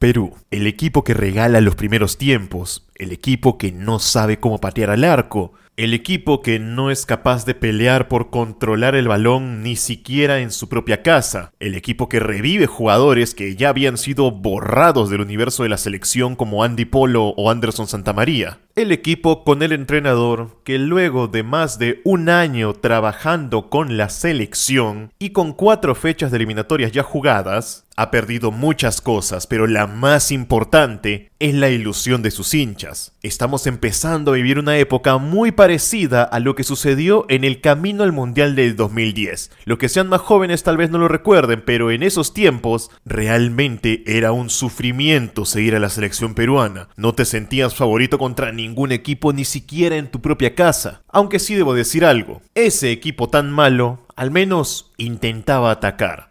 Perú, el equipo que regala los primeros tiempos, el equipo que no sabe cómo patear al arco, el equipo que no es capaz de pelear por controlar el balón ni siquiera en su propia casa, el equipo que revive jugadores que ya habían sido borrados del universo de la selección como Andy Polo o Anderson Santamaría, el equipo con el entrenador que luego de más de un año trabajando con la selección y con 4 fechas de eliminatorias ya jugadas, ha perdido muchas cosas, pero la más importante es la ilusión de sus hinchas. Estamos empezando a vivir una época muy parecida a lo que sucedió en el camino al Mundial del 2010. Los que sean más jóvenes tal vez no lo recuerden, pero en esos tiempos realmente era un sufrimiento seguir a la selección peruana. No te sentías favorito contra ningún equipo, ni siquiera en tu propia casa. Aunque sí debo decir algo, ese equipo tan malo, al menos intentaba atacar.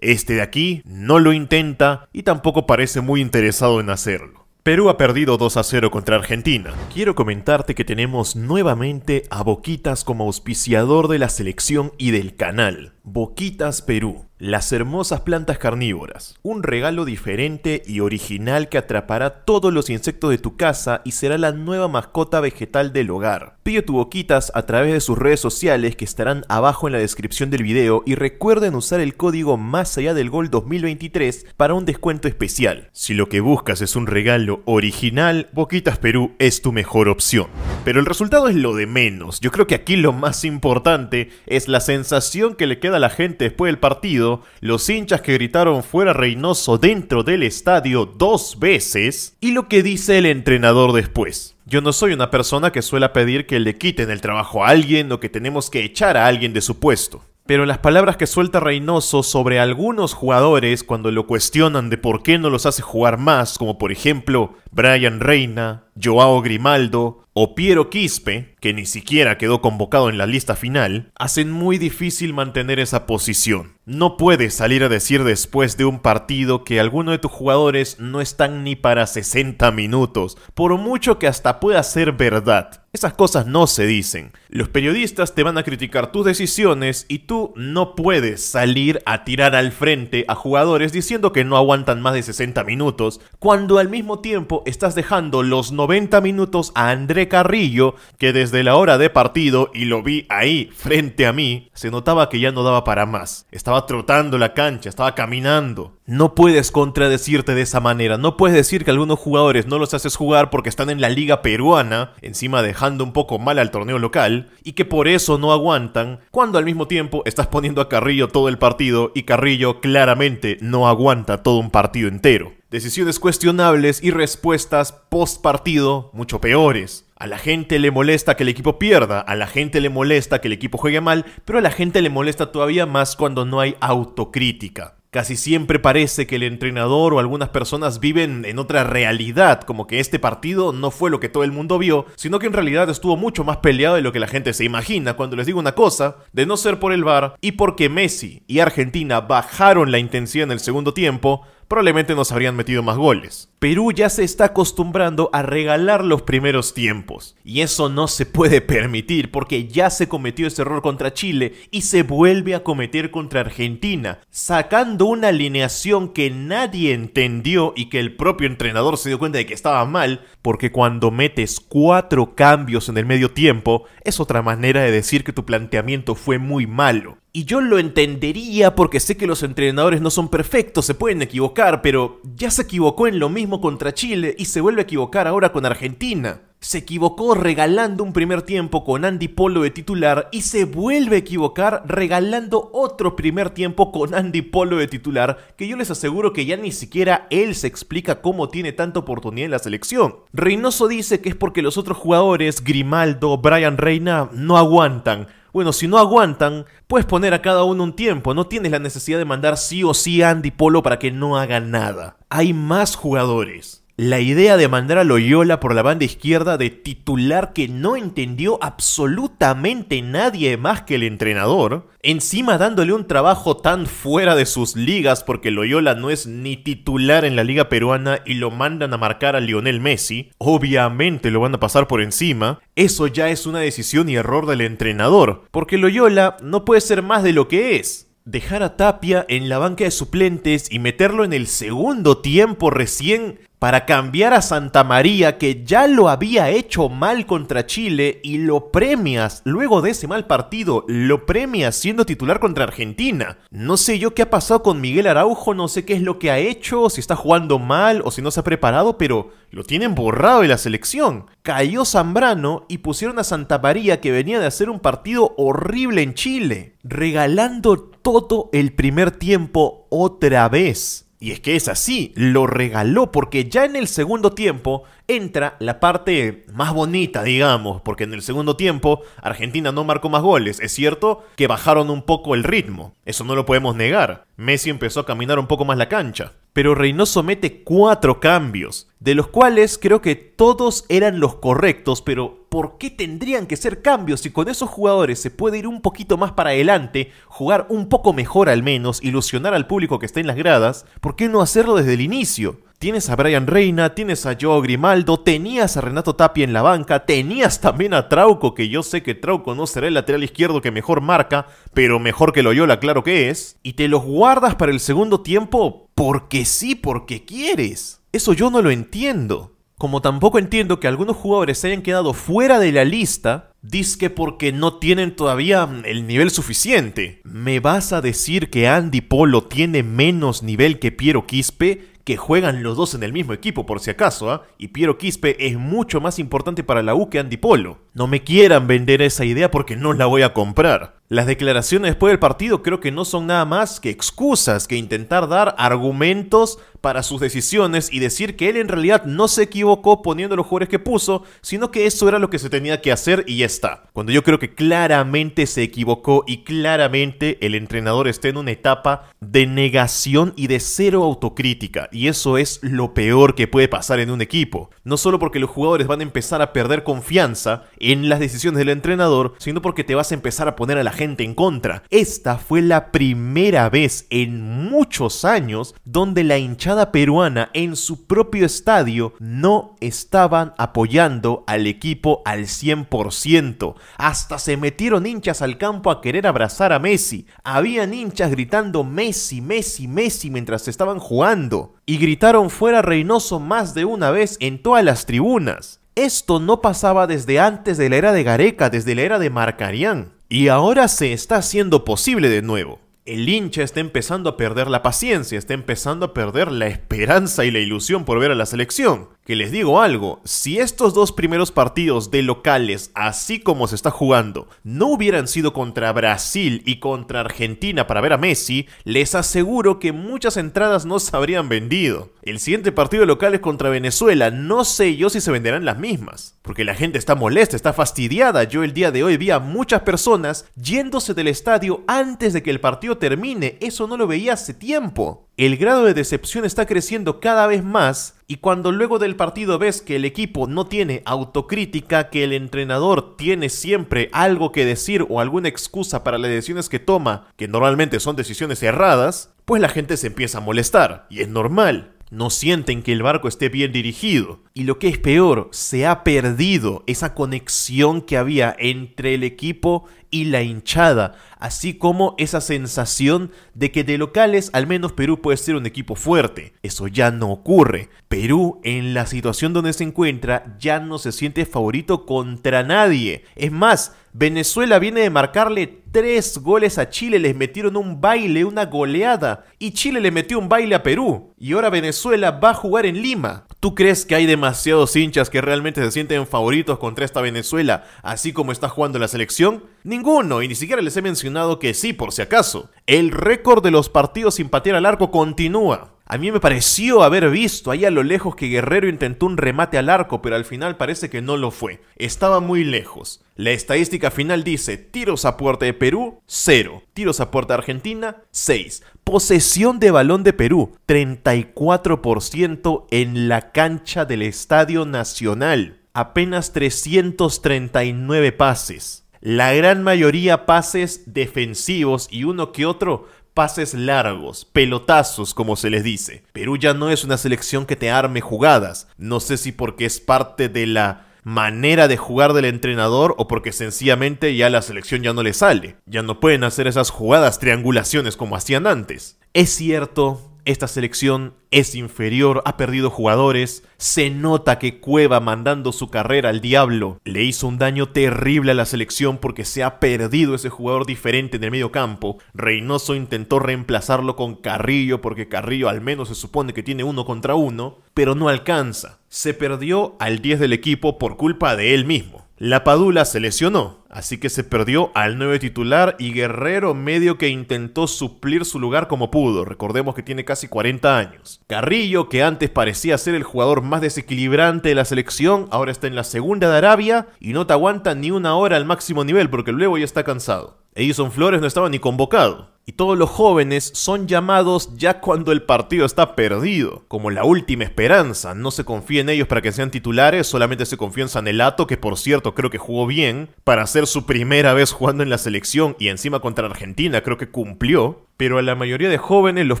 Este de aquí no lo intenta y tampoco parece muy interesado en hacerlo. Perú ha perdido 2-0 contra Argentina. Quiero comentarte que tenemos nuevamente a Boquitas como auspiciador de la selección y del canal. Boquitas Perú, las hermosas plantas carnívoras. Un regalo diferente y original que atrapará todos los insectos de tu casa y será la nueva mascota vegetal del hogar. Pide tu Boquitas a través de sus redes sociales que estarán abajo en la descripción del video y recuerden usar el código Más Allá del Gol 2023 para un descuento especial. Si lo que buscas es un regalo original, Boquitas Perú es tu mejor opción. Pero el resultado es lo de menos. Yo creo que aquí lo más importante es la sensación que le queda a la gente después del partido, los hinchas que gritaron fuera Reynoso dentro del estadio 2 veces y lo que dice el entrenador después. Yo no soy una persona que suela pedir que le quiten el trabajo a alguien o que tenemos que echar a alguien de su puesto. Pero las palabras que suelta Reynoso sobre algunos jugadores cuando lo cuestionan de por qué no los hace jugar más, como por ejemplo Bryan Reyna, Joao Grimaldo o Piero Quispe, que ni siquiera quedó convocado en la lista final, hacen muy difícil mantener esa posición. No puedes salir a decir después de un partido que alguno de tus jugadores no están ni para 60 minutos, por mucho que hasta pueda ser verdad. Esas cosas no se dicen. Los periodistas te van a criticar tus decisiones y tú no puedes salir a tirar al frente a jugadores diciendo que no aguantan más de 60 minutos, cuando al mismo tiempo estás dejando los 90 minutos a André Carrillo, que desde la hora de partido, y lo vi ahí frente a mí, se notaba que ya no daba para más. Estaba trotando la cancha, estaba caminando. No puedes contradecirte de esa manera, no puedes decir que algunos jugadores no los haces jugar porque están en la liga peruana, encima dejando un poco mal al torneo local, y que por eso no aguantan, cuando al mismo tiempo estás poniendo a Carrillo todo el partido y Carrillo claramente no aguanta todo un partido entero. Decisiones cuestionables y respuestas post partido mucho peores. A la gente le molesta que el equipo pierda, a la gente le molesta que el equipo juegue mal, pero a la gente le molesta todavía más cuando no hay autocrítica. Casi siempre parece que el entrenador o algunas personas viven en otra realidad, como que este partido no fue lo que todo el mundo vio, sino que en realidad estuvo mucho más peleado de lo que la gente se imagina. Cuando les digo una cosa, de no ser por el VAR y porque Messi y Argentina bajaron la intensidad en el segundo tiempo, probablemente nos habrían metido más goles. Perú ya se está acostumbrando a regalar los primeros tiempos. Y eso no se puede permitir porque ya se cometió ese error contra Chile y se vuelve a cometer contra Argentina, sacando una alineación que nadie entendió y que el propio entrenador se dio cuenta de que estaba mal, porque cuando metes 4 cambios en el medio tiempo, es otra manera de decir que tu planteamiento fue muy malo. Y yo lo entendería porque sé que los entrenadores no son perfectos, se pueden equivocar, pero ya se equivocó en lo mismo contra Chile y se vuelve a equivocar ahora con Argentina. Se equivocó regalando un primer tiempo con Andy Polo de titular y se vuelve a equivocar regalando otro primer tiempo con Andy Polo de titular, que yo les aseguro que ya ni siquiera él se explica cómo tiene tanta oportunidad en la selección. Reynoso dice que es porque los otros jugadores, Grimaldo, Bryan Reyna, no aguantan. Bueno, si no aguantan, puedes poner a cada uno un tiempo. No tienes la necesidad de mandar sí o sí a Andy Polo para que no haga nada. Hay más jugadores. La idea de mandar a Loyola por la banda izquierda de titular que no entendió absolutamente nadie más que el entrenador, encima dándole un trabajo tan fuera de sus ligas porque Loyola no es ni titular en la liga peruana y lo mandan a marcar a Lionel Messi, obviamente lo van a pasar por encima, eso ya es una decisión y error del entrenador, porque Loyola no puede ser más de lo que es. Dejar a Tapia en la banca de suplentes y meterlo en el segundo tiempo recién para cambiar a Santamaría, que ya lo había hecho mal contra Chile, y lo premias luego de ese mal partido, lo premias siendo titular contra Argentina. No sé yo qué ha pasado con Miguel Araujo, no sé qué es lo que ha hecho, si está jugando mal o si no se ha preparado, pero lo tienen borrado de la selección. Cayó Zambrano y pusieron a Santamaría, que venía de hacer un partido horrible en Chile, regalando todo el primer tiempo otra vez. Y es que es así, lo regaló, porque ya en el segundo tiempo entra la parte más bonita, digamos, porque en el segundo tiempo Argentina no marcó más goles. Es cierto que bajaron un poco el ritmo, eso no lo podemos negar. Messi empezó a caminar un poco más la cancha, pero Reynoso mete 4 cambios, de los cuales creo que todos eran los correctos, pero ¿por qué tendrían que ser cambios si con esos jugadores se puede ir un poquito más para adelante, jugar un poco mejor al menos, ilusionar al público que está en las gradas? ¿Por qué no hacerlo desde el inicio? Tienes a Bryan Reyna, tienes a Joao Grimaldo, tenías a Renato Tapia en la banca, tenías también a Trauco, que yo sé que Trauco no será el lateral izquierdo que mejor marca, pero mejor que Loyola, claro que es, y te los guardas para el segundo tiempo porque sí, porque quieres. Eso yo no lo entiendo. Como tampoco entiendo que algunos jugadores se hayan quedado fuera de la lista, dizque porque no tienen todavía el nivel suficiente. ¿Me vas a decir que Andy Polo tiene menos nivel que Piero Quispe? Que juegan los dos en el mismo equipo, por si acaso, ¿eh? Y Piero Quispe es mucho más importante para la U que Andy Polo. No me quieran vender esa idea porque no la voy a comprar. Las declaraciones después del partido creo que no son nada más que excusas, que intentar dar argumentos para sus decisiones y decir que él en realidad no se equivocó poniendo los jugadores que puso, sino que eso era lo que se tenía que hacer y ya está. Cuando yo creo que claramente se equivocó y claramente el entrenador está en una etapa de negación y de cero autocrítica. Y eso es lo peor que puede pasar en un equipo. No solo porque los jugadores van a empezar a perder confianza en las decisiones del entrenador, sino porque te vas a empezar a poner a la gente en contra. Esta fue la primera vez en muchos años donde la hinchada peruana en su propio estadio no estaban apoyando al equipo al 100%. Hasta se metieron hinchas al campo a querer abrazar a Messi. Habían hinchas gritando Messi, Messi, Messi mientras estaban jugando. Y gritaron fuera Reynoso más de una vez en todas las tribunas. Esto no pasaba desde antes de la era de Gareca, desde la era de Markarián. Y ahora se está haciendo posible de nuevo. El hincha está empezando a perder la paciencia, está empezando a perder la esperanza y la ilusión por ver a la selección. Que les digo algo, si estos dos primeros partidos de locales, así como se está jugando, no hubieran sido contra Brasil y contra Argentina para ver a Messi, les aseguro que muchas entradas no se habrían vendido. El siguiente partido de locales contra Venezuela, no sé yo si se venderán las mismas, porque la gente está molesta, está fastidiada. Yo el día de hoy vi a muchas personas yéndose del estadio antes de que el partido termine, eso no lo veía hace tiempo. El grado de decepción está creciendo cada vez más, y cuando luego del partido ves que el equipo no tiene autocrítica, que el entrenador tiene siempre algo que decir o alguna excusa para las decisiones que toma, que normalmente son decisiones erradas, pues la gente se empieza a molestar, y es normal. No sienten que el barco esté bien dirigido. Y lo que es peor, se ha perdido esa conexión que había entre el equipo y la hinchada, así como esa sensación de que de locales al menos Perú puede ser un equipo fuerte. Eso ya no ocurre. Perú, en la situación donde se encuentra, ya no se siente favorito contra nadie. Es más, Venezuela viene de marcarle 3 goles a Chile, les metieron un baile, una goleada, y Chile le metió un baile a Perú, y ahora Venezuela va a jugar en Lima. ¿Tú crees que hay demasiados hinchas que realmente se sienten favoritos contra esta Venezuela, así como está jugando la selección? Ninguno, y ni siquiera les he mencionado que sí, por si acaso. El récord de los partidos sin patear al arco continúa. A mí me pareció haber visto ahí a lo lejos que Guerrero intentó un remate al arco, pero al final parece que no lo fue. Estaba muy lejos. La estadística final dice: tiros a puerta de Perú, 0. Tiros a puerta de Argentina, 6. Posesión de balón de Perú, 34% en la cancha del Estadio Nacional. Apenas 339 pases. La gran mayoría pases defensivos y uno que otro pases largos, pelotazos como se les dice. Perú ya no es una selección que te arme jugadas. No sé si porque es parte de la manera de jugar del entrenador o porque sencillamente ya la selección ya no le sale. Ya no pueden hacer esas jugadas, triangulaciones como hacían antes. Es cierto, esta selección es inferior, ha perdido jugadores. Se nota que Cueva, mandando su carrera al diablo, le hizo un daño terrible a la selección porque se ha perdido ese jugador diferente en el medio campo. Reynoso intentó reemplazarlo con Carrillo porque Carrillo al menos se supone que tiene 1 contra 1, pero no alcanza. Se perdió al 10 del equipo por culpa de él mismo. La Padula se lesionó, así que se perdió al 9 titular y Guerrero medio que intentó suplir su lugar como pudo. Recordemos que tiene casi 40 años. Carrillo, que antes parecía ser el jugador más desequilibrante de la selección, ahora está en la segunda de Arabia y no te aguanta ni una hora al máximo nivel porque luego ya está cansado. Edison Flores no estaba ni convocado. Y todos los jóvenes son llamados ya cuando el partido está perdido, como la última esperanza. No se confía en ellos para que sean titulares, solamente se confía en Zanelatto, que por cierto creo que jugó bien para hacer su primera vez jugando en la selección y encima contra Argentina creo que cumplió. Pero a la mayoría de jóvenes los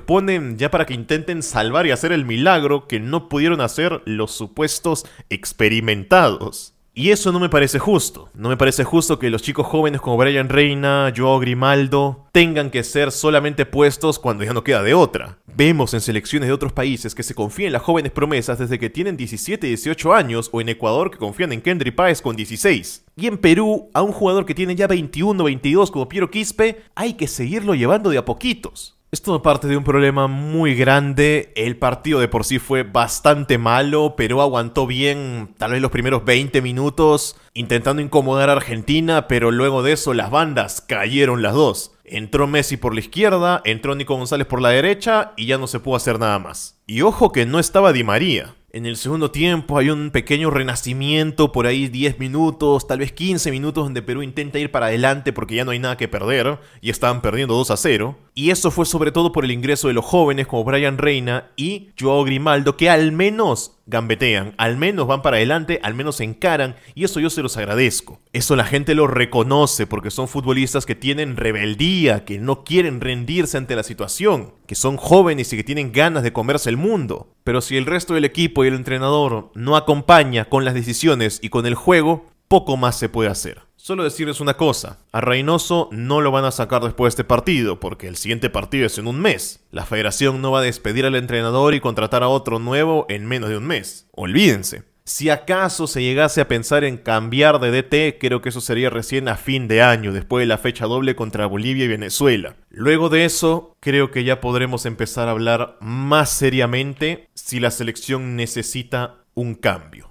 ponen ya para que intenten salvar y hacer el milagro que no pudieron hacer los supuestos experimentados. Y eso no me parece justo. No me parece justo que los chicos jóvenes como Bryan Reyna, Joao Grimaldo, tengan que ser solamente puestos cuando ya no queda de otra. Vemos en selecciones de otros países que se confían en las jóvenes promesas desde que tienen 17, 18 años, o en Ecuador que confían en Kendry Paez con 16. Y en Perú, a un jugador que tiene ya 21, 22 como Piero Quispe, hay que seguirlo llevando de a poquitos. Esto parte de un problema muy grande. El partido de por sí fue bastante malo, pero aguantó bien tal vez los primeros 20 minutos, intentando incomodar a Argentina, pero luego de eso las bandas cayeron las dos. Entró Messi por la izquierda, entró Nico González por la derecha y ya no se pudo hacer nada más. Y ojo que no estaba Di María. En el segundo tiempo hay un pequeño renacimiento, por ahí 10 minutos, tal vez 15 minutos, donde Perú intenta ir para adelante porque ya no hay nada que perder, y estaban perdiendo 2-0. Y eso fue sobre todo por el ingreso de los jóvenes como Bryan Reyna y Joao Grimaldo, que al menos gambetean, al menos van para adelante, al menos se encaran, y eso yo se los agradezco. Eso la gente lo reconoce porque son futbolistas que tienen rebeldía, que no quieren rendirse ante la situación, que son jóvenes y que tienen ganas de comerse el mundo. Pero si el resto del equipo y el entrenador no acompaña con las decisiones y con el juego, poco más se puede hacer. Solo decirles una cosa, a Reynoso no lo van a sacar después de este partido, porque el siguiente partido es en un mes. La federación no va a despedir al entrenador y contratar a otro nuevo en menos de un mes. Olvídense. Si acaso se llegase a pensar en cambiar de DT, creo que eso sería recién a fin de año, después de la fecha doble contra Bolivia y Venezuela. Luego de eso, creo que ya podremos empezar a hablar más seriamente si la selección necesita un cambio.